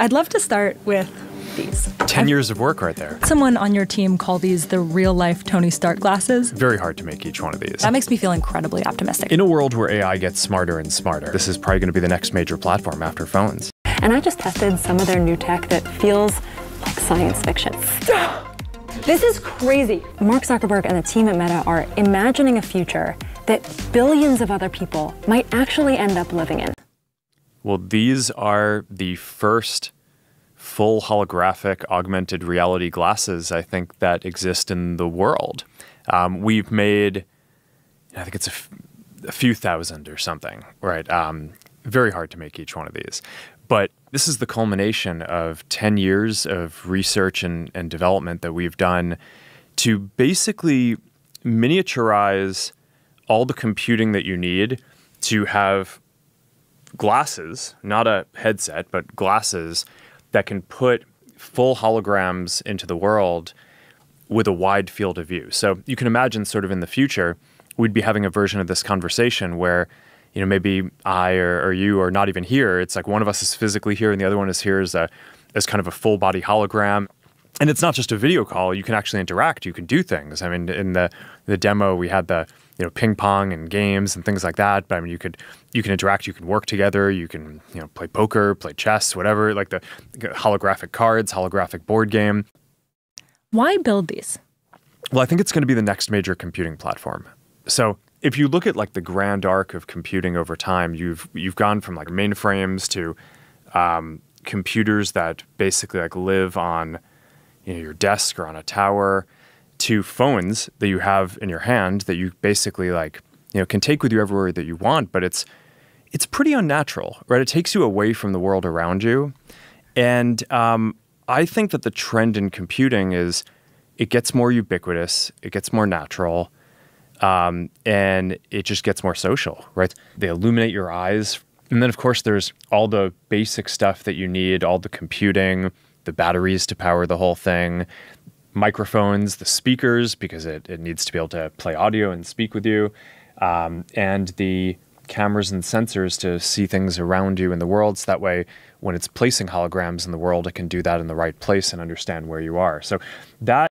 I'd love to start with these. 10 years of work right there. Someone on your team called these the real-life Tony Stark glasses. Very hard to make each one of these. That makes me feel incredibly optimistic. In a world where AI gets smarter and smarter, this is probably going to be the next major platform after phones. And I just tested some of their new tech that feels like science fiction. This is crazy. Mark Zuckerberg and the team at Meta are imagining a future that billions of other people might actually end up living in. Well, these are the first full holographic augmented reality glasses, I think, that exist in the world. We've made, I think it's a few thousand or something, right? Very hard to make each one of these. But this is the culmination of 10 years of research and development that we've done to basically miniaturize all the computing that you need to have glasses, not a headset, but glasses that can put full holograms into the world with a wide field of view. So you can imagine sort of in the future, we'd be having a version of this conversation where, you know, maybe I or you are not even here. It's like one of us is physically here and the other one is here as kind of a full body hologram. And it's not just a video call. You can actually interact. You can do things. I mean, in the demo, we had the, you know, ping pong and games and things like that. But I mean, you can interact. You can work together. You can, you know, play poker, play chess, whatever. Like the holographic cards, holographic board game. Why build these? Well, I think it's going to be the next major computing platform. So if you look at like the grand arc of computing over time, you've gone from like mainframes to computers that basically like live on, you know, your desk or on a tower, to phones that you have in your hand that you basically like, you know, can take with you everywhere that you want. But it's pretty unnatural, right? It takes you away from the world around you, and I think that the trend in computing is it gets more ubiquitous, it gets more natural. And it just gets more social, right? They illuminate your eyes. And then, of course, there's all the basic stuff that you need, all the computing, the batteries to power the whole thing, microphones, the speakers, because it needs to be able to play audio and speak with you, and the cameras and sensors to see things around you in the world. So that way, when it's placing holograms in the world, it can do that in the right place and understand where you are. So that